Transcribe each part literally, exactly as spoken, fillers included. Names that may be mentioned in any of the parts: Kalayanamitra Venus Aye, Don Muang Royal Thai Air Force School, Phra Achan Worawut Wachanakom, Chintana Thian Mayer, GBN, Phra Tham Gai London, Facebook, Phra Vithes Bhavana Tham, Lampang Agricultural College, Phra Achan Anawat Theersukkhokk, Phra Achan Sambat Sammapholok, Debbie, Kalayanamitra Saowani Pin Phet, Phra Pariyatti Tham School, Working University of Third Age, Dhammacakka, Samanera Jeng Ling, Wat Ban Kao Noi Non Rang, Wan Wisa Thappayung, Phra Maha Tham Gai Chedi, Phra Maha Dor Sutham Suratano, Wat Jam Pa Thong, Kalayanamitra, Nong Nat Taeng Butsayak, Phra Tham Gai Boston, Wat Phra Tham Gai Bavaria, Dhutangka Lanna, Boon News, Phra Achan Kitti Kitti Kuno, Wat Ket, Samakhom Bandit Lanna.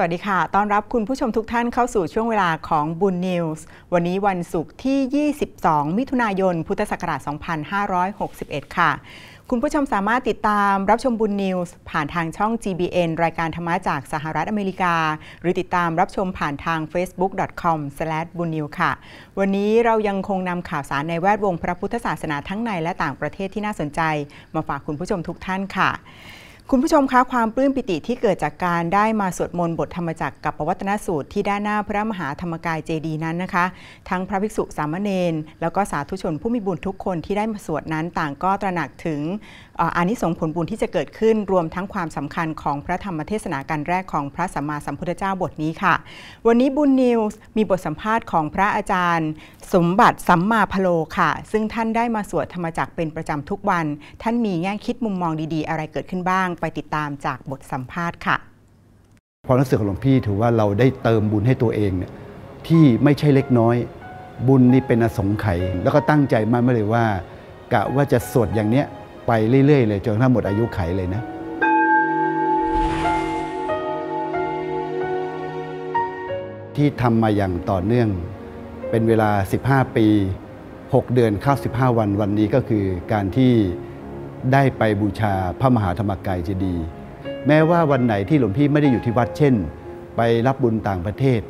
สวัสดีค่ะต้อนรับคุณผู้ชมทุกท่านเข้าสู่ช่วงเวลาของบุญนิวส์วันนี้วันศุกร์ที่ยี่สิบสองมิถุนายนพุทธศักราชสองพันห้าร้อยหกสิบเอ็ดค่ะคุณผู้ชมสามารถติดตามรับชมบุญนิวส์ผ่านทางช่อง จี บี เอ็น รายการธรรมะจากสหรัฐอเมริกาหรือติดตามรับชมผ่านทาง เฟซบุ๊ก ดอท คอม สแลช บุญนิว ค่ะวันนี้เรายังคงนำข่าวสารในแวดวงพระพุทธศาสนาทั้งในและต่างประเทศที่น่าสนใจมาฝากคุณผู้ชมทุกท่านค่ะคุณผู้ชมคะความปลื้มปิติที่เกิดจากการได้มาสวดมนต์บทธรรมจักรกับปวัตนสูตรที่ด้านหน้าพระมหาธรรมกายเจดีย์นั้นนะคะทั้งพระภิกษุสามเณรแล้วก็สาธุชนผู้มีบุญทุกคนที่ได้มาสวดนั้นต่างก็ตระหนักถึงอานิสงส์ผลบุญที่จะเกิดขึ้นรวมทั้งความสำคัญของพระธรรมเทศนาการแรกของพระสัมมาสัมพุทธเจ้าบทนี้ค่ะวันนี้บุญนิวส์มีบทสัมภาษณ์ของพระอาจารย์สมบัติสัมมาพโลค่ะซึ่งท่านได้มาสวดธรรมจักรเป็นประจำทุกวันท่านมีแง่คิดมุมมองดีๆอะไรเกิดขึ้นบ้างไปติดตามจากบทสัมภาษณ์ค่ะความรู้สึกของหลวงพี่ถือว่าเราได้เติมบุญให้ตัวเองเนี่ยที่ไม่ใช่เล็กน้อยบุญนี่เป็นอสงไขยแล้วก็ตั้งใจมาไม่เลยว่ากะว่าจะสวดอย่างเนี้ยไปเรื่อยๆเลยจนถ้าหมดอายุไขเลยนะที่ทำมาอย่างต่อเนื่องเป็นเวลาสิบห้าปีหกเดือนเข้าสิบห้าวันวันนี้ก็คือการที่ได้ไปบูชาพระมหาธรรมกายเจดีย์แม้ว่าวันไหนที่หลวงพี่ไม่ได้อยู่ที่วัดเช่นไปรับบุญต่างประเทศ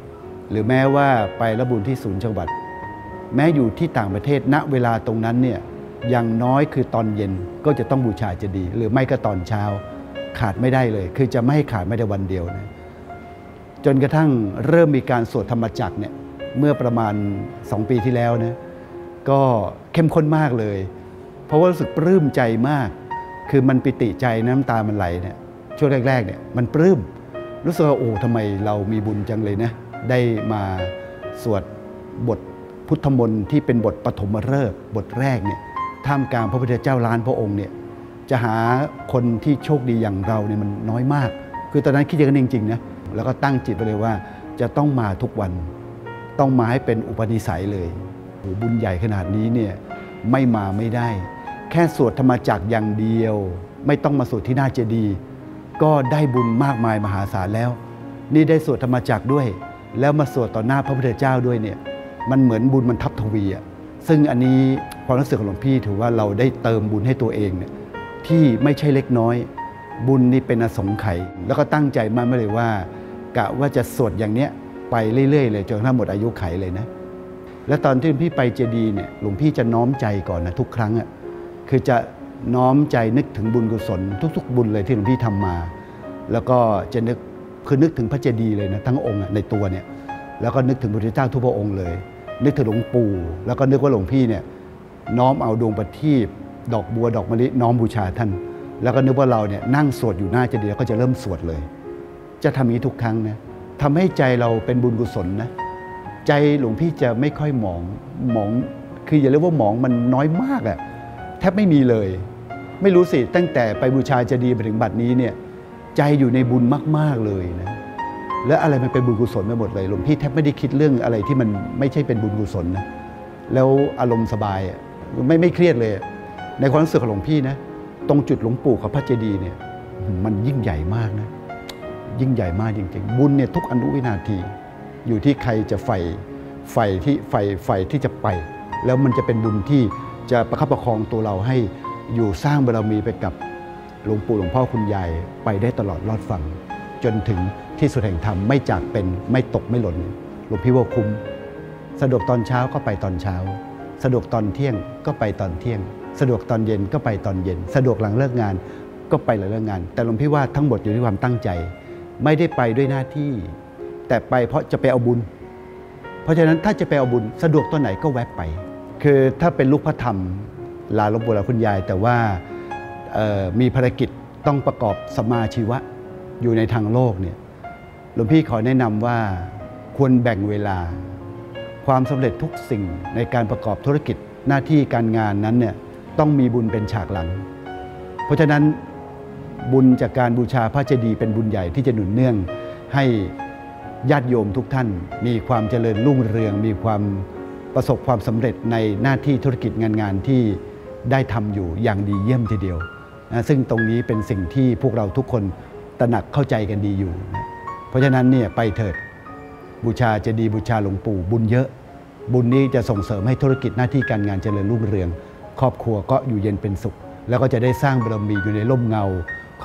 หรือแม้ว่าไปรับบุญที่ศูนย์จังหวัดแม้อยู่ที่ต่างประเทศณเวลาตรงนั้นเนี่ยอย่างน้อยคือตอนเย็นก็จะต้องบูชาเจดีย์หรือไม่ก็ตอนเช้าขาดไม่ได้เลยคือจะไม่ให้ขาดไม่ได้วันเดียวนะจนกระทั่งเริ่มมีการสวดธรรมจักรเนี่ยเมื่อประมาณสองปีที่แล้วนะก็เข้มข้นมากเลยเพราะว่ารู้สึกปลื้มใจมากคือมันปิติใจน้ำตามันไหลเนี่ยช่วงแรกๆเนี่ยมันปลื้มรู้สึกว่าโอ้ทำไมเรามีบุญจังเลยนะได้มาสวดบทพุทธมนต์ที่เป็นบทปฐมฤกษ์บทแรกเนี่ยท่ามกลางพระพุทธเจ้าล้านพระองค์เนี่ยจะหาคนที่โชคดีอย่างเราเนี่ยมันน้อยมากคือตอนนั้นคิดอย่างนั้นจริงๆนะแล้วก็ตั้งจิตไปเลยว่าจะต้องมาทุกวันต้องมาให้เป็นอุปนิสัยเลยโอ้บุญใหญ่ขนาดนี้เนี่ยไม่มาไม่ได้แค่สวดธรรมจักรอย่างเดียวไม่ต้องมาสวดที่หน้าเจดีย์ก็ได้บุญมากมายมหาศาลแล้วนี่ได้สวดธรรมจักรด้วยแล้วมาสวดต่อหน้าพระพุทธเจ้าด้วยเนี่ยมันเหมือนบุญมันทับทวีอ่ะซึ่งอันนี้ความรู้สึกของหลวงพี่ถือว่าเราได้เติมบุญให้ตัวเองเนี่ยที่ไม่ใช่เล็กน้อยบุญนี่เป็นอสงไขยแล้วก็ตั้งใจมาไม่เลยว่ากะว่าจะสวดอย่างเนี้ยไปเรื่อยๆเลยจนกระทั่งหมดอายุไขเลยนะและตอนที่หลวงพี่ไปเจดีย์เนี่ยหลวงพี่จะน้อมใจก่อนนะทุกครั้งอ่ะคือจะน้อมใจนึกถึงบุญกุศลทุกๆบุญเลยที่หลวงพี่ทำมาแล้วก็จะนึกคือนึกถึงพระเจดีย์เลยนะทั้งองค์ในตัวเนี่ยแล้วก็นึกถึงพระพุทธเจ้าทุกพระองค์เลยนึกถึงหลวงปู่แล้วก็นึกว่าหลวงพี่เนี่ยน้อมเอาดวงประทีปดอกบัวดอกมะลิน้อมบูชาท่านแล้วก็นึกว่าเราเนี่ยนั่งสวดอยู่หน้าเจดีย์แล้วก็จะเริ่มสวดเลยจะทำอย่างนี้ทุกครั้งนะทำให้ใจเราเป็นบุญกุศลนะใจหลวงพี่จะไม่ค่อยหมองหมองคืออย่าเรียกว่าหมองมันน้อยมากอะแทบไม่มีเลยไม่รู้สิตั้งแต่ไปบูชาเจดีย์ไปถึงบัดนี้เนี่ยใจอยู่ในบุญมากๆเลยนะและอะไรมันเป็นบุญกุศลไปหมดเลยหลวงพี่แทบไม่ได้คิดเรื่องอะไรที่มันไม่ใช่เป็นบุญกุศลนะแล้วอารมณ์สบายอ่ะไม่ไม่เครียดเลยในความรู้สึกของหลวงพี่นะตรงจุดหลวงปู่กับพระเจดีย์เนี่ยมันยิ่งใหญ่มากนะยิ่งใหญ่มากจริงๆบุญเนี่ยทุกอนุวินาทีอยู่ที่ใครจะใฝ่ใฝ่ที่ใฝ่ใฝ่ที่จะไปแล้วมันจะเป็นบุญที่จะประคับประคองตัวเราให้อยู่สร้างบารมีไปกับหลวงปู่หลวงพ่อคุณยายไปได้ตลอดรอดฝั่งจนถึงที่สุดแห่งธรรมไม่จากเป็นไม่ตกไม่หล่นหลวงพี่ว่าคุ้มสะดวกตอนเช้าก็ไปตอนเช้าสะดวกตอนเที่ยงก็ไปตอนเที่ยงสะดวกตอนเย็นก็ไปตอนเย็นสะดวกหลังเลิกงานก็ไปหลังเลิกงานแต่หลวงพี่ว่าทั้งหมดอยู่ที่ความตั้งใจไม่ได้ไปด้วยหน้าที่แต่ไปเพราะจะไปเอาบุญเพราะฉะนั้นถ้าจะไปเอาบุญสะดวกตอนไหนก็แวะไปคือถ้าเป็นลูกพระธรรมลาหลวงปู่ลาคุณยายแต่ว่ามีภารกิจต้องประกอบสมาชีวะอยู่ในทางโลกเนี่ยหลวงพี่ขอแนะนำว่าควรแบ่งเวลาความสำเร็จทุกสิ่งในการประกอบธุรกิจหน้าที่การงานนั้นเนี่ยต้องมีบุญเป็นฉากหลังเพราะฉะนั้นบุญจากการบูชาพระเจดีย์เป็นบุญใหญ่ที่จะหนุนเนื่องให้ญาติโยมทุกท่านมีความเจริญรุ่งเรืองมีความประสบความสำเร็จในหน้าที่ธุรกิจงานงานที่ได้ทำอยู่อย่างดีเยี่ยมทีเดียวนะซึ่งตรงนี้เป็นสิ่งที่พวกเราทุกคนตระหนักเข้าใจกันดีอยู่นะ เพราะฉะนั้นเนี่ยไปเถิดบูชาเจดีย์บูชาหลวงปู่บุญเยอะบุญนี้จะส่งเสริมให้ธุรกิจหน้าที่การงานเจริญรุ่งเรืองครอบครัวก็อยู่เย็นเป็นสุขแล้วก็จะได้สร้างบารมีอยู่ในร่มเงา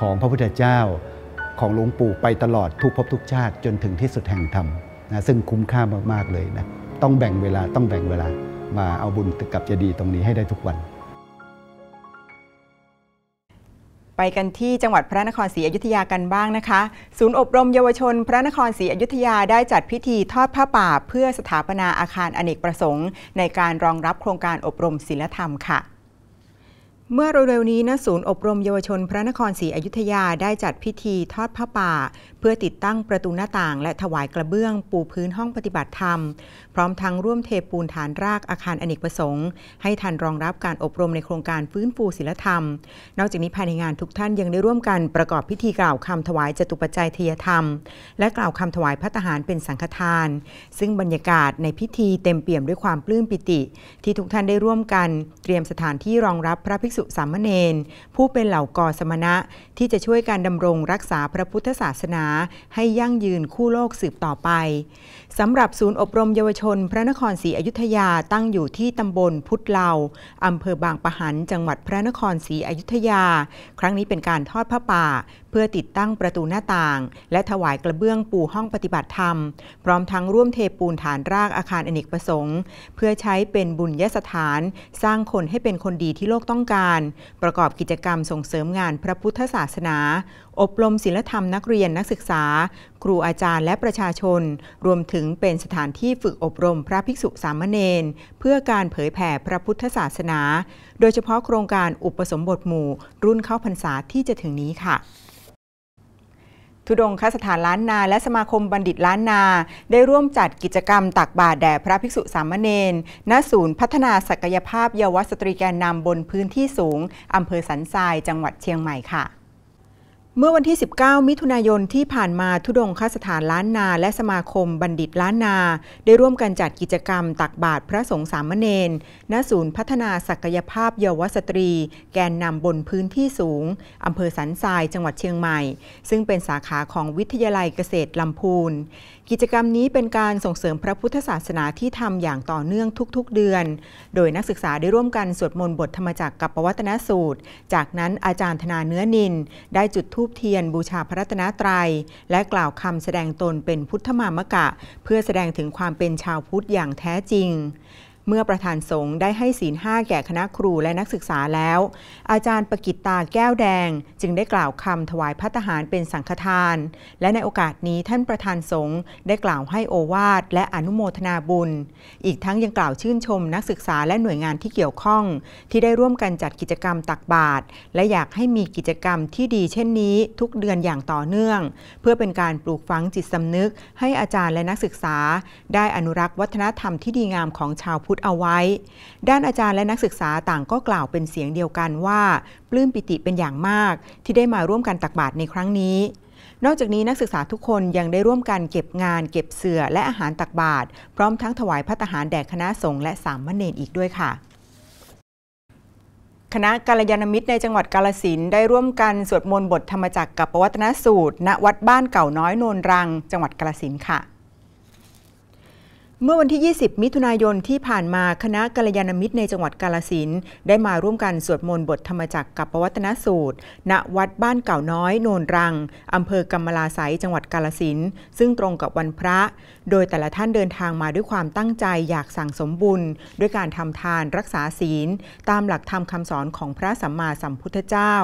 ของพระพุทธเจ้าของหลวงปู่ไปตลอดทุกภพทุกชาติจนถึงที่สุดแห่งธรรมนะซึ่งคุ้มค่ามากๆเลยนะต้องแบ่งเวลาต้องแบ่งเวลามาเอาบุญกับเจดีย์ตรงนี้ให้ได้ทุกวันไปกันที่จังหวัดพระนครศรีอยุธยากันบ้างนะคะศูนย์อบรมเยาวชนพระนครศรีอยุธยาได้จัดพิธีทอดผ้าป่าเพื่อสถาปนาอาคารอเนกประสงค์ในการรองรับโครงการอบรมศีลธรรมค่ะเมื่อเร็วๆนี้ณศูนย์อบรมเยาวชนพระนครศรีอยุธยาได้จัดพิธีทอดผ้าป่าเพื่อติดตั้งประตูหน้าต่างและถวายกระเบื้องปูพื้นห้องปฏิบัติธรรมพร้อมทั้งร่วมเทปูนฐานรากอาคารอเนกประสงค์ให้ทันรองรับการอบรมในโครงการฟื้นฟูศีลธรรมนอกจากนี้ภายในงานทุกท่านยังได้ร่วมกันประกอบพิธีกล่าวคำถวายจตุปัจจัยเทียธรรมและกล่าวคำถวายพระทหารเป็นสังฆทานซึ่งบรรยากาศในพิธีเต็มเปี่ยมด้วยความปลื้มปิติที่ทุกท่านได้ร่วมกันเตรียมสถานที่รองรับพระภิกษุสามเณรผู้เป็นเหล่ากอสมณะที่จะช่วยการดำรงรักษาพระพุทธศาสนาให้ยั่งยืนคู่โลกสืบต่อไปสำหรับศูนย์อบรมเยาวชนพระนครศรีอยุธยาตั้งอยู่ที่ตำบลพุทธเหล่าอำเภอบางปะหันจังหวัดพระนครศรีอยุธยาครั้งนี้เป็นการทอดผ้าป่าเพื่อติดตั้งประตูหน้าต่างและถวายกระเบื้องปูห้องปฏิบัติธรรมพร้อมทั้งร่วมเทปูนฐานรากอาคารอเนกประสงค์เพื่อใช้เป็นบุญยสถานสร้างคนให้เป็นคนดีที่โลกต้องการประกอบกิจกรรมส่งเสริมงานพระพุทธศาสนาอบรมศีลธรรมนักเรียนนักศึกษาครูอาจารย์และประชาชนรวมถึงเป็นสถานที่ฝึกอบรมพระภิกษุสามเณรเพื่อการเผยแผ่พระพุทธศาสนาโดยเฉพาะโครงการอุปสมบทหมู่รุ่นเข้าพรรษาที่จะถึงนี้ค่ะธุดงคสถานล้านนาและสมาคมบัณฑิตล้านนาได้ร่วมจัดกิจกรรมตักบาตรแด่พระภิกษุสามเณรณศูนย์พัฒนาศักยภาพเยาวสตรีแกนนำบนพื้นที่สูงอำเภอสันทรายจังหวัดเชียงใหม่ค่ะเมื่อวันที่สิบเก้ามิถุนายนที่ผ่านมาธุดงคสถานล้านนาและสมาคมบัณฑิตล้านนาได้ร่วมกันจัดกิจกรรมตักบาตรพระสงฆ์สามเณรณศูนย์พัฒนาศักยภาพเยาวสตรีแกนนำบนพื้นที่สูงอำเภอสันทรายจังหวัดเชียงใหม่ซึ่งเป็นสาขาของวิทยาลัยเกษตรลำพูนกิจกรรมนี้เป็นการส่งเสริมพระพุทธศาสนาที่ทำอย่างต่อเนื่องทุกๆเดือนโดยนักศึกษาได้ร่วมกันสวดมนต์บทธรรมจักรกับปวัตตนสูตรจากนั้นอาจารย์ธนาเนื้อนินได้จุดธูปเทียนบูชาพระรัตนตรัยและกล่าวคำแสดงตนเป็นพุทธมามกะเพื่อแสดงถึงความเป็นชาวพุทธอย่างแท้จริงเมื่อประธานสงฆ์ได้ให้ศีลห้าแก่คณะครูและนักศึกษาแล้วอาจารย์ปกิตตาแก้วแดงจึงได้กล่าวคำถวายพระทหารเป็นสังฆทานและในโอกาสนี้ท่านประธานสงฆ์ได้กล่าวให้โอวาทและอนุโมทนาบุญอีกทั้งยังกล่าวชื่นชมนักศึกษาและหน่วยงานที่เกี่ยวข้องที่ได้ร่วมกันจัดกิจกรรมตักบาตรและอยากให้มีกิจกรรมที่ดีเช่นนี้ทุกเดือนอย่างต่อเนื่องเพื่อเป็นการปลูกฝังจิตสำนึกให้อาจารย์และนักศึกษาได้อนุรักษ์วัฒนธรรมที่ดีงามของชาวพุทธเอาไว้ด้านอาจารย์และนักศึกษาต่างก็กล่าวเป็นเสียงเดียวกันว่าปลื้มปิติเป็นอย่างมากที่ได้มาร่วมกันตักบาตรในครั้งนี้นอกจากนี้นักศึกษาทุกคนยังได้ร่วมกันเก็บงานเก็บเสื่อและอาหารตักบาตรพร้อมทั้งถวายภัตตาหารแด่คณะสงฆ์และสามเณรอีกด้วยค่ะคณะกัลยาณมิตรในจังหวัดกาฬสินธุ์ได้ร่วมกันสวดมนต์บทธรรมจักรกับปวัตตนสูตรณวัดบ้านเก่าน้อยโนนรังจังหวัดกาฬสินธุ์ค่ะเมื่อวันที่ยี่สิบมิถุนายนที่ผ่านมาคณะกัลยาณมิตรในจังหวัดกาฬสินธุ์ได้มาร่วมกันสวดมนต์บทธรรมจักรกับปวัตตนสูตรณวัดบ้านเก่าน้อยโนนรังอำเภอกำมะลาไสยจังหวัดกาฬสินธุ์ซึ่งตรงกับวันพระโดยแต่ละท่านเดินทางมาด้วยความตั้งใจอยากสั่งสมบุญด้วยการทำทานรักษาศีลตามหลักธรรมคำสอนของพระสัมมาสัมพุทธเจ้า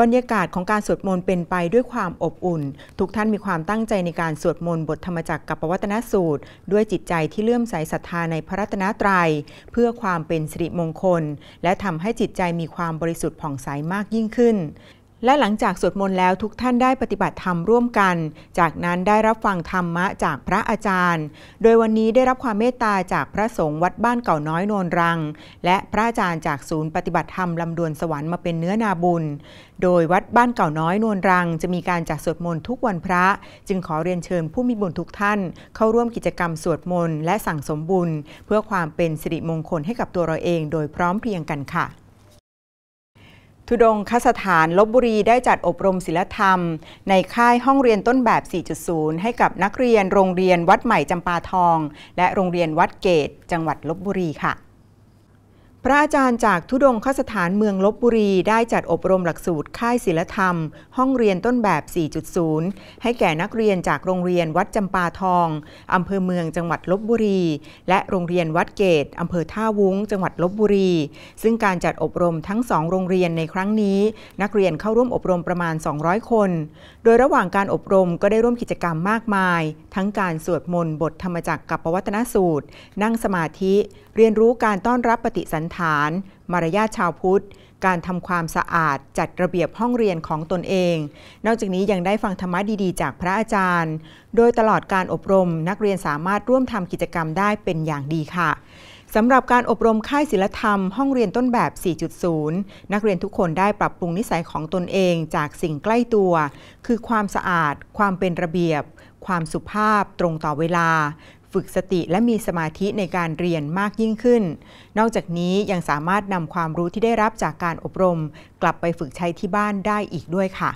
บรรยากาศของการสวดมนต์เป็นไปด้วยความอบอุ่นทุกท่านมีความตั้งใจในการสวดมนต์บทธรรมจักรกับปวัตตนสูตรด้วยจิตใจที่เลื่อมใสศรัทธาในพระรัตนตรัยเพื่อความเป็นสิริมงคลและทำให้จิตใจมีความบริสุทธิ์ผ่องใสมากยิ่งขึ้นและหลังจากสวดมนต์แล้วทุกท่านได้ปฏิบัติธรรมร่วมกันจากนั้นได้รับฟังธรรมะจากพระอาจารย์โดยวันนี้ได้รับความเมตตาจากพระสงฆ์วัดบ้านเก่าน้อยโนนรังและพระอาจารย์จากศูนย์ปฏิบัติธรรมลำดวนสวรรค์มาเป็นเนื้อนาบุญโดยวัดบ้านเก่าน้อยโนนรังจะมีการจัดสวดมนต์ทุกวันพระจึงขอเรียนเชิญผู้มีบุญทุกท่านเข้าร่วมกิจกรรมสวดมนต์และสั่งสมบุญเพื่อความเป็นสิริมงคลให้กับตัวเราเองโดยพร้อมเพรียงกันค่ะ ธุดงคสถานลพบุรีได้จัดอบรมศีลธรรมในค่ายห้องเรียนต้นแบบ สี่จุดศูนย์ ให้กับนักเรียนโรงเรียนวัดใหม่จำปาทองและโรงเรียนวัดเกตจังหวัดลพบุรีค่ะพระอาจารย์จากธุดงคสถานเมืองลพบุรีได้จัดอบรมหลักสูตรค่ายศีลธรรมห้องเรียนต้นแบบ สี่จุดศูนย์ ให้แก่นักเรียนจากโรงเรียนวัดจำปาทองอำเภอเมืองจังหวัดลพบุรีและโรงเรียนวัดเกตอำเภอท่าวุ้งจังหวัดลพบุรีซึ่งการจัดอบรมทั้งสองโรงเรียนในครั้งนี้นักเรียนเข้าร่วมอบรมประมาณสองร้อยคนโดยระหว่างการอบรมก็ได้ร่วมกิจกรรมมากมายทั้งการสวดมนต์บทธรรมจักรกับปวัตนสูตรนั่งสมาธิเรียนรู้การต้อนรับปฏิสันฐานมารยาทชาวพุทธการทำความสะอาดจัดระเบียบห้องเรียนของตนเองนอกจากนี้ยังได้ฟังธรรมะดีๆจากพระอาจารย์โดยตลอดการอบรมนักเรียนสามารถร่วมทำกิจกรรมได้เป็นอย่างดีค่ะสำหรับการอบรมค่ายศีลธรรมห้องเรียนต้นแบบ สี่จุดศูนย์ นักเรียนทุกคนได้ปรับปรุงนิสัยของตนเองจากสิ่งใกล้ตัวคือความสะอาดความเป็นระเบียบความสุภาพตรงต่อเวลาฝึกสติและมีสมาธิในการเรียนมากยิ่งขึ้นนอกจากนี้ยังสามารถนำความรู้ที่ได้รับจากการอบรมกลับไปฝึกใช้ที่บ้านได้อีกด้วยค่ะ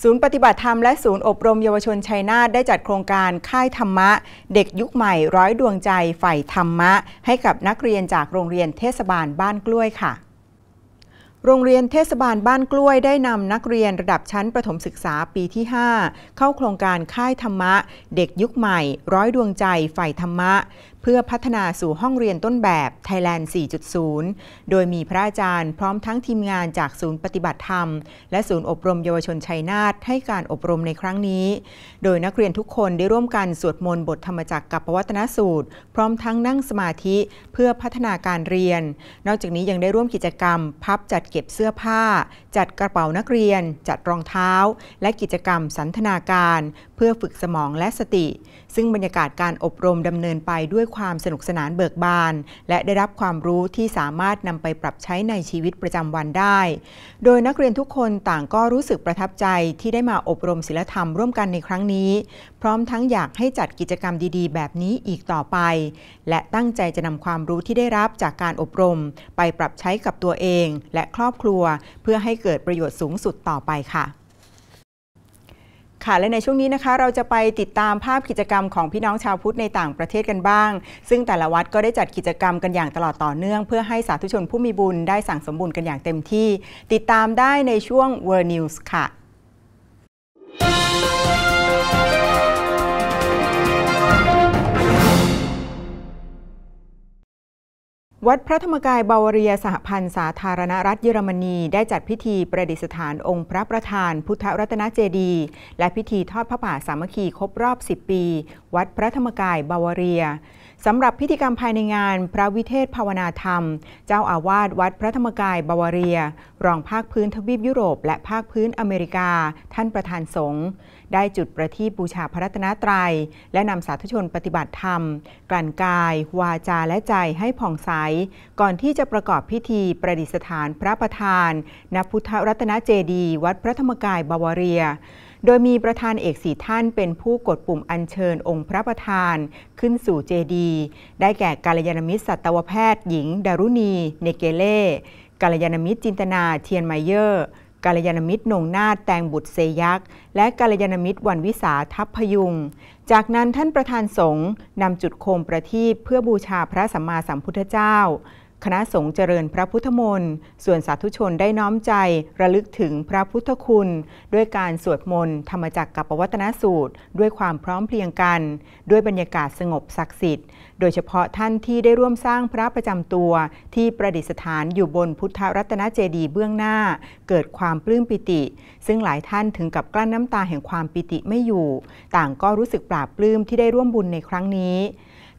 ศูนย์ปฏิบัติธรรมและศูนย์อบรมเยาวชนชัยนาทได้จัดโครงการค่ายธรรมะเด็กยุคใหม่ร้อยดวงใจใฝ่ธรรมะให้กับนักเรียนจากโรงเรียนเทศบาลบ้านกล้วยค่ะโรงเรียนเทศบาลบ้านกล้วยได้นำนักเรียนระดับชั้นประถมศึกษาปีที่ห้าเข้าโครงการค่ายธรรมะเด็กยุคใหม่ร้อยดวงใจใฝ่ธรรมะเพื่อพัฒนาสู่ห้องเรียนต้นแบบ Thailand สี่จุดศูนย์ โดยมีพระอาจารย์พร้อมทั้งทีมงานจากศูนย์ปฏิบัติธรรมและศูนย์อบรมเยาวชนชัยนาทให้การอบรมในครั้งนี้โดยนักเรียนทุกคนได้ร่วมกันสวดมนต์บทธรรมจักรกับปวัตนสูตรพร้อมทั้งนั่งสมาธิเพื่อพัฒนาการเรียนนอกจากนี้ยังได้ร่วมกิจกรรมพับจัดเก็บเสื้อผ้าจัดกระเป๋านักเรียนจัดรองเท้าและกิจกรรมสันทนาการเพื่อฝึกสมองและสติซึ่งบรรยากาศการอบรมดำเนินไปด้วยความสนุกสนานเบิกบานและได้รับความรู้ที่สามารถนำไปปรับใช้ในชีวิตประจำวันได้โดยนักเรียนทุกคนต่างก็รู้สึกประทับใจที่ได้มาอบรมศีลธรรมร่วมกันในครั้งนี้พร้อมทั้งอยากให้จัดกิจกรรมดีๆแบบนี้อีกต่อไปและตั้งใจจะนำความรู้ที่ได้รับจากการอบรมไปปรับใช้กับตัวเองและครอบครัวเพื่อให้เกิดประโยชน์สูงสุดต่อไปค่ะค่ะและในช่วงนี้นะคะเราจะไปติดตามภาพกิจกรรมของพี่น้องชาวพุทธในต่างประเทศกันบ้างซึ่งแต่ละวัดก็ได้จัดกิจกรรมกันอย่างตลอดต่อเนื่องเพื่อให้สาธุชนผู้มีบุญได้สั่งสมบุญกันอย่างเต็มที่ติดตามได้ในช่วง World News ค่ะวัดพระธรรมกายบาวาเรียสหพันธ์สาธารณรัฐเยอรมนีได้จัดพิธีประดิษฐานองค์พระประธานพุทธรัตนเจดีย์และพิธีทอดพระป่าสามัคคีครบรอบสิบปีวัดพระธรรมกายบาวาเรียสำหรับพิธีกรรมภายในงานพระวิเทศภาวนาธรรมเจ้าอาวาสวัดพระธรรมกายบาวาเรียรองภาคพื้นทวีปยุโรปและภาคพื้นอเมริกาท่านประธานสงฆ์ได้จุดประทีปบูชาพระรัตนตรัยและนำสาธุชนปฏิบัติธรรมกลั่นกายวาจาและใจให้ผ่องใสก่อนที่จะประกอบพิธีประดิษฐานพระประธานณพุทธรัตนเจดีย์วัดพระธรรมกายบาวาเรียโดยมีประธานเอกสี่ท่านเป็นผู้กดปุ่มอัญเชิญองค์พระประธานขึ้นสู่เจดีย์ได้แก่กาลยาณมิตรสัตวแพทย์หญิงดารุณีเนเกเล่กาลยาณมิตรจินตนาเทียนไมเยอร์กาลยาณมิตรนงนาฏแตงบุตรเซยักษ์และกาลยาณมิตรวันวิสาทัพพยุงจากนั้นท่านประธานสงฆ์นำจุดโคมประทีปเพื่อบูชาพระสัมมาสัมพุทธเจ้าคณะสงฆ์เจริญพระพุทธมนต์ส่วนสาธุชนได้น้อมใจระลึกถึงพระพุทธคุณด้วยการสวดมนต์ธรรมจักรกับปวัตนสูตรด้วยความพร้อมเพรียงกันด้วยบรรยากาศสงบศักดิ์สิทธิ์โดยเฉพาะท่านที่ได้ร่วมสร้างพระประจำตัวที่ประดิษฐานอยู่บนพุทธรัตนเจดีย์เบื้องหน้าเกิดความปลื้มปิติซึ่งหลายท่านถึงกับกลั้นน้ำตาแห่งความปิติไม่อยู่ต่างก็รู้สึกปลาบปลื้มที่ได้ร่วมบุญในครั้งนี้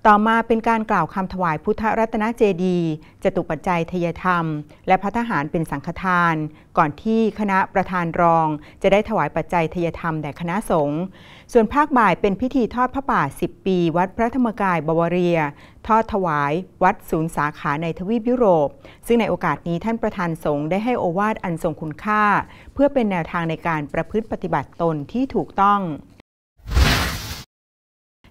ต่อมาเป็นการกล่าวคำถวายพุทธรัตนเจดีย์จตุปัจจัยทยธรรมและพระทหารเป็นสังฆทานก่อนที่คณะประธานรองจะได้ถวายปัจจัยทยธรรมแด่คณะสงฆ์ส่วนภาคบ่ายเป็นพิธีทอดพระป่าสิบปีวัดพระธรรมกายบาวาเรียทอดถวายวัดศูนย์สาขาในทวีปยุโรปซึ่งในโอกาสนี้ท่านประธานสงฆ์ได้ให้โอวาทอันทรงคุณค่าเพื่อเป็นแนวทางในการประพฤติปฏิบัติตนที่ถูกต้อง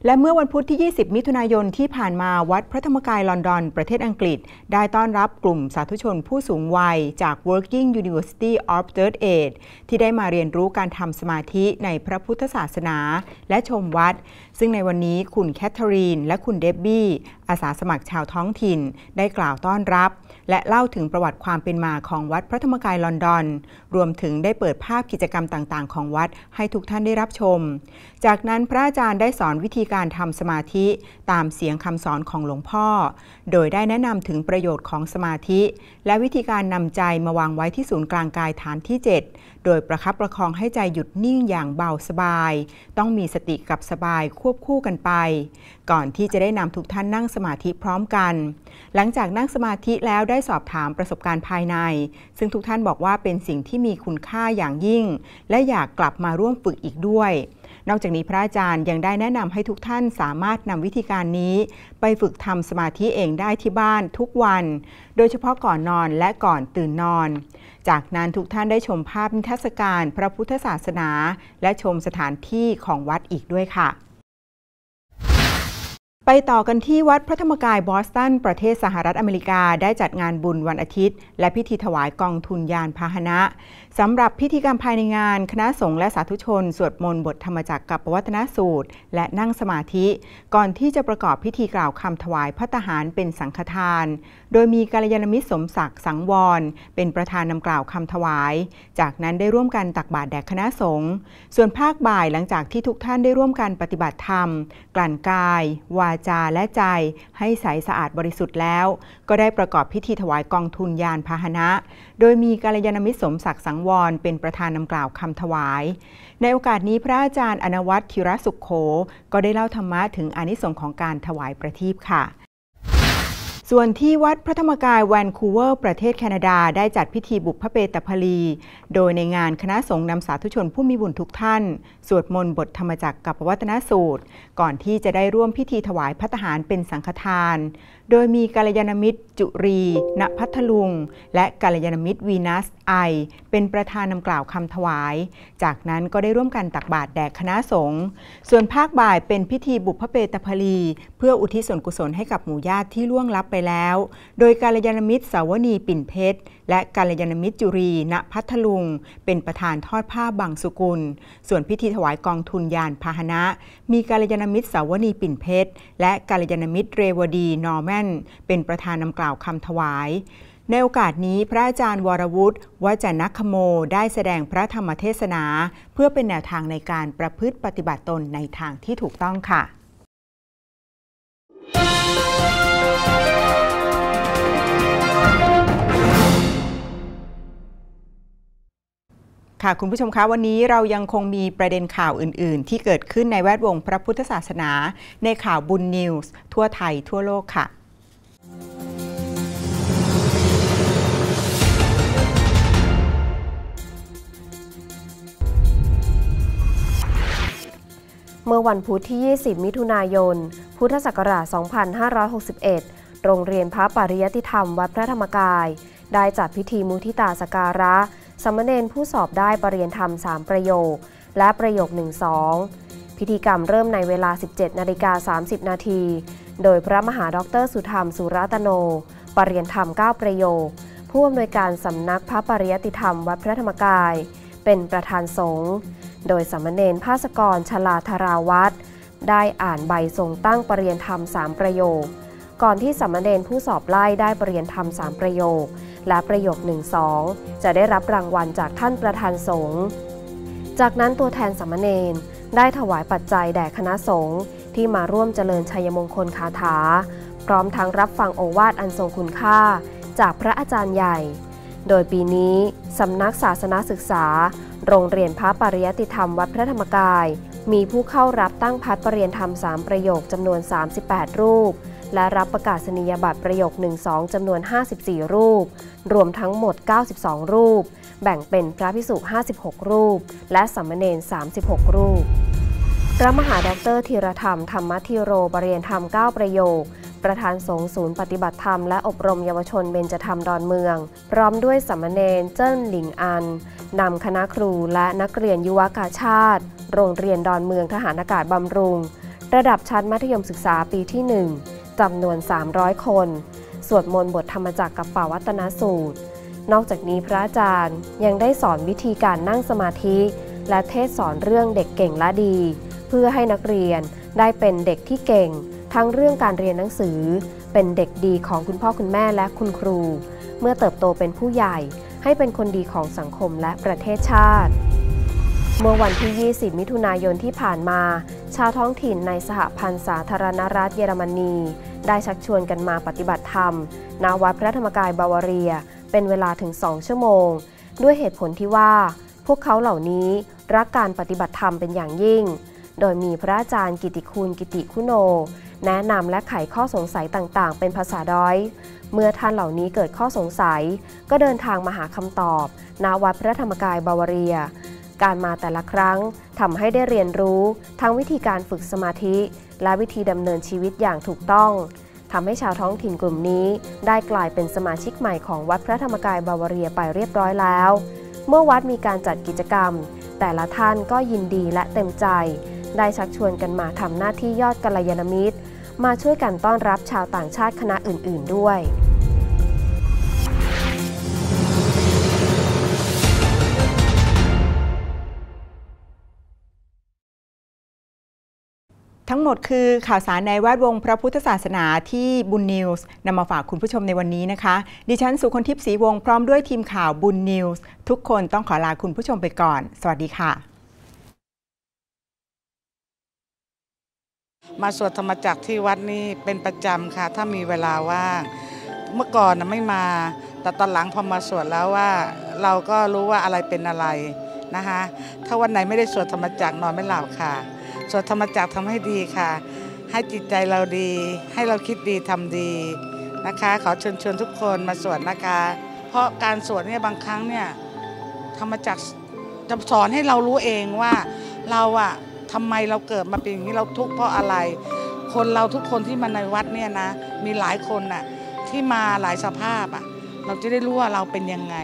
และเมื่อวันพุธที่ยี่สิบมิถุนายนที่ผ่านมาวัดพระธรรมกายลอนดอนประเทศอังกฤษได้ต้อนรับกลุ่มสาธุชนผู้สูงวัยจาก Working University of Third Age ที่ได้มาเรียนรู้การทำสมาธิในพระพุทธศาสนาและชมวัดซึ่งในวันนี้คุณแคทเธอรีนและคุณเดบบี้อาสาสมัครชาวท้องถิ่นได้กล่าวต้อนรับและเล่าถึงประวัติความเป็นมาของวัดพระธรรมกายลอนดอนรวมถึงได้เปิดภาพกิจกรรมต่างๆของวัดให้ทุกท่านได้รับชมจากนั้นพระอาจารย์ได้สอนวิธีการทำสมาธิตามเสียงคำสอนของหลวงพ่อโดยได้แนะนำถึงประโยชน์ของสมาธิและวิธีการนำใจมาวางไว้ที่ศูนย์กลางกายฐานที่เจ็ดโดยประคับประคองให้ใจหยุดนิ่งอย่างเบาสบายต้องมีสติกับสบายควบคู่กันไปก่อนที่จะได้นำทุกท่านนั่งสมาธิพร้อมกันหลังจากนั่งสมาธิแล้วได้สอบถามประสบการณ์ภายในซึ่งทุกท่านบอกว่าเป็นสิ่งที่มีคุณค่าอย่างยิ่งและอยากกลับมาร่วมฝึกอีกด้วยนอกจากนี้พระอาจารย์ยังได้แนะนำให้ทุกท่านสามารถนำวิธีการนี้ไปฝึกทำสมาธิเองได้ที่บ้านทุกวันโดยเฉพาะก่อนนอนและก่อนตื่นนอนจากนั้นทุกท่านได้ชมภาพนิทรรศการพระพุทธศาสนาและชมสถานที่ของวัดอีกด้วยค่ะไปต่อกันที่วัดพระธรรมกายบอสตันประเทศสหรัฐอเมริกาได้จัดงานบุญวันอาทิตย์และพิธีถวายกองทุนยานพาหนะสำหรับพิธีกรรมภายในงานคณะสงฆ์และสาธุชนสวดมนต์บทธรรมจักรกับปวัตนสูตรและนั่งสมาธิก่อนที่จะประกอบพิธีกล่าวคำถวายภัตตาหารเป็นสังฆทานโดยมีกัลยาณมิตรสมศักดิ์สังวรเป็นประธานนำกล่าวคำถวายจากนั้นได้ร่วมกันตักบาตรแด่คณะสงฆ์ส่วนภาคบ่ายหลังจากที่ทุกท่านได้ร่วมกันปฏิบัติธรรมกลั่นกายวาจาและใจให้ใสสะอาดบริสุทธิ์แล้วก็ได้ประกอบพิธีถวายกองทุนยานพาหนะโดยมีกัลยาณมิตรสมศักดิ์สังวรเป็นประธานนำกล่าวคำถวายในโอกาสนี้พระอาจารย์อนวัฒน์ ธีรสุขโขก็ได้เล่าธรรมะถึงอานิสงส์ของการถวายประทีปค่ะส่วนที่วัดพระธรรมกายแวนคูเวอร์ประเทศแคนาดาได้จัดพิธีบุพเพตพลีโดยในงานคณะสงฆ์นำสาธุชนผู้มีบุญทุกท่านสวดมนต์บทธรรมจักรกับปวัตนสูตรก่อนที่จะได้ร่วมพิธีถวายภัตตาหารเป็นสังฆทานโดยมีกัลยาณมิตรจุรีณพัทลุงและกัลยาณมิตรวีนัสไอเป็นประธานนำกล่าวคำถวายจากนั้นก็ได้ร่วมกันตักบาตรแด่คณะสงฆ์ส่วนภาคบ่ายเป็นพิธีบุพเพตพลีเพื่ออุทิศส่วนกุศลให้กับหมู่ญาติที่ล่วงลับไปแล้วโดยกัลยาณมิตรสาวณีปิ่นเพชรและกัลยาณมิตรจุรีณพัทลุงเป็นประธานทอดผ้าบังสุกุลส่วนพิธีถวายกองทุนยานพาหนะมีกัลยาณมิตรสาวณีปิ่นเพชรและกัลยาณมิตรเรวดีนอร์แมนเป็นประธานนำกล่าวคำถวายในโอกาสนี้พระอาจารย์วรวุฒิ วจนคโมได้แสดงพระธรรมเทศนาเพื่อเป็นแนวทางในการประพฤติปฏิบัติตนในทางที่ถูกต้องค่ะค่ะคุณผู้ชมคะวันนี้เรายังคงมีประเด็นข่าวอื่นๆที่เกิดขึ้นในแวดวงพระพุทธศาสนาในข่าวบุญนิวส์ทั่วไทยทั่วโลกค่ะเมื่อวันพุธที่ยี่สิบมิถุนายนพุทธศักราชสองพันห้าร้อยหกสิบเอ็ดโรงเรียนพระปริยัติธรรมวัดพระธรรมกายได้จัดพิธีมุทิตาสักการะสามเณรผู้สอบได้ประเรียนธรรมสามประโยคและประโยค หนึ่ง สอง พิธีกรรมเริ่มในเวลา สิบเจ็ดนาฬิกาสามสิบนาทีโดยพระมหาดรสุธรรมสุรัตโนประเรียนธรรมเก้าประโยคผู้อำนวยการสำนักพระปริยัติธรรมวัดพระธรรมกายเป็นประธานสงฆ์โดยสามเณรภาสกรชลาธราวัตรได้อ่านใบทรงตั้งประเรียนธรรมสามประโยคก่อนที่สามเณรผู้สอบไล่ได้ประเรียนธรรมสามประโยคและประโยค หนึ่ง สอง จะได้รับรางวัลจากท่านประธานสงฆ์จากนั้นตัวแทนสามเณรได้ถวายปัจจัยแด่คณะสงฆ์ที่มาร่วมเจริญชัยมงคลคาถาพร้อมทั้งรับฟังโอวาทอันทรงคุณค่าจากพระอาจารย์ใหญ่โดยปีนี้สำนักศาสนาศึกษาโรงเรียนพระปริยัติธรรมวัดพระธรรมกายมีผู้เข้ารับตั้งพัดประเรียนธรรมสามประโยคจำนวนสามสิบแปดรูปและรับประกาศนียบัตรประโยค หนึ่ง สอง จำนวนห้าสิบสี่รูปรวมทั้งหมดเก้าสิบสองรูปแบ่งเป็นพระภิกษุห้าสิบหกรูปและสามเณรสามสิบหกรูปพระมหาดร.ธีรธรรมธรรมธีโรประเรียนธรรมเก้าประโยคประธานสงฆ์ศูนย์ปฏิบัติธรรมและอบรมเยาวชนเบญจธรรมดอนเมืองพร้อมด้วยสามเณรเจิ้นหลิงอันนำคณะครูและนักเรียนยุวกาชาติโรงเรียนดอนเมืองทหารอากาศบำรุง ระดับชั้นมัธยมศึกษาปีที่หนึ่งจำนวนสามร้อยคนสวดมนต์บทธรรมจักรกับปวัตตนสูตรนอกจากนี้พระอาจารย์ยังได้สอนวิธีการนั่งสมาธิและเทศสอนเรื่องเด็กเก่งและดีเพื่อให้นักเรียนได้เป็นเด็กที่เก่งทั้งเรื่องการเรียนหนังสือเป็นเด็กดีของคุณพ่อคุณแม่และคุณครูเมื่อเติบโตเป็นผู้ใหญ่ให้เป็นคนดีของสังคมและประเทศชาติเมื่อวันที่ยี่สิบมิถุนายนที่ผ่านมาชาวท้องถิ่นในสหพันธ์สาธารณรัฐเยอรมนีได้ชักชวนกันมาปฏิบัติธรรมณวัดพระธรรมกายบาวาเรียเป็นเวลาถึงสองชั่วโมงด้วยเหตุผลที่ว่าพวกเขาเหล่านี้รักการปฏิบัติธรรมเป็นอย่างยิ่งโดยมีพระอาจารย์กิติคุณกิติคุโนแนะนำและไขข้อสงสัยต่างๆเป็นภาษาดอยเมื่อท่านเหล่านี้เกิดข้อสงสัยก็เดินทางมาหาคำตอบณวัดพระธรรมกายบาวาเรียการมาแต่ละครั้งทำให้ได้เรียนรู้ทั้งวิธีการฝึกสมาธิและวิธีดำเนินชีวิตอย่างถูกต้องทำให้ชาวท้องถิ่นกลุ่มนี้ได้กลายเป็นสมาชิกใหม่ของวัดพระธรรมกายบาวาเรียไปเรียบร้อยแล้วเมื่อวัดมีการจัดกิจกรรมแต่ละท่านก็ยินดีและเต็มใจได้ชักชวนกันมาทำหน้าที่ยอดกัลยาณมิตรมาช่วยกันต้อนรับชาวต่างชาติคณะอื่นๆด้วยทั้งหมดคือข่าวสารในแวดวงพระพุทธศาสนาที่บุญนิวส์นำมาฝากคุณผู้ชมในวันนี้นะคะดิฉันสุคนทิพย์ศรีวงศ์พร้อมด้วยทีมข่าวบุญนิวส์ทุกคนต้องขอลาคุณผู้ชมไปก่อนสวัสดีค่ะมาสวดธรรมจักรที่วัดนี่เป็นประจำค่ะถ้ามีเวลาว่างเมื่อก่อนนะไม่มาแต่ตอนหลังพอมาสวดแล้วว่าเราก็รู้ว่าอะไรเป็นอะไรนะคะถ้าวันไหนไม่ได้สวดธรรมจักรนอนไม่หลับค่ะสวดธรรมจักรทำให้ดีค่ะให้จิตใจเราดีให้เราคิดดีทำดีนะคะขอเชิญชวนทุกคนมาสวดนะคะเพราะการสวดเนี่ยบางครั้งเนี่ยธรรมจักรจะสอนให้เรารู้เองว่าเราอะทำไมเราเกิดมาเป็นอย่างนี้เราทุกข์เพราะอะไรคนเราทุกคนที่มาในวัดเนี่ยนะมีหลายคนน่ะที่มาหลายสภาพอ่ะเราจะได้รู้ว่าเราเป็นยังไง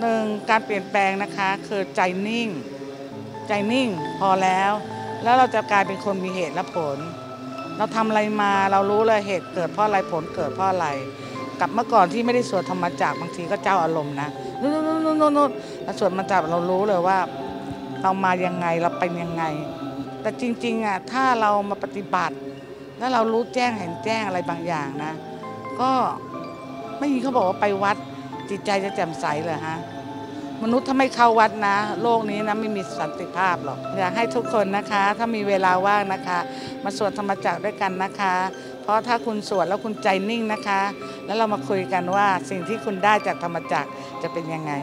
หนึ่งการเปลี่ยนแปลงนะคะคือใจนิ่งใจนิ่งพอแล้วแล้วเราจะกลายเป็นคนมีเหตุและผลเราทำอะไรมาเรารู้เลยเหตุเกิดเพราะอะไรผลเกิดเพราะอะไรกับเมื่อก่อนที่ไม่ได้สวดธรรมจักรบางทีก็เจ้าอารมณ์นะนู่นนู่นนู่นนู่นเราสวดมาจับเรารู้เลยว่าเรามายังไงเราเป็นยังไงแต่จริงๆอ่ะถ้าเรามาปฏิบัติแล้วเรารู้แจ้งเห็นแจ้งอะไรบางอย่างนะก็ไม่มีเขาบอกว่าไปวัดจิตใจจะแจ่มใสเลยฮะมนุษย์ถ้าไม่เข้าวัดนะโลกนี้นะไม่มีสันติภาพหรอกอยากให้ทุกคนนะคะถ้ามีเวลาว่างนะคะมาสวดธรรมจักรด้วยกันนะคะเพราะถ้าคุณสวดแล้วคุณใจนิ่งนะคะแล้วเรามาคุยกันว่าสิ่งที่คุณได้จากธรรมจักรจะเป็นยังไง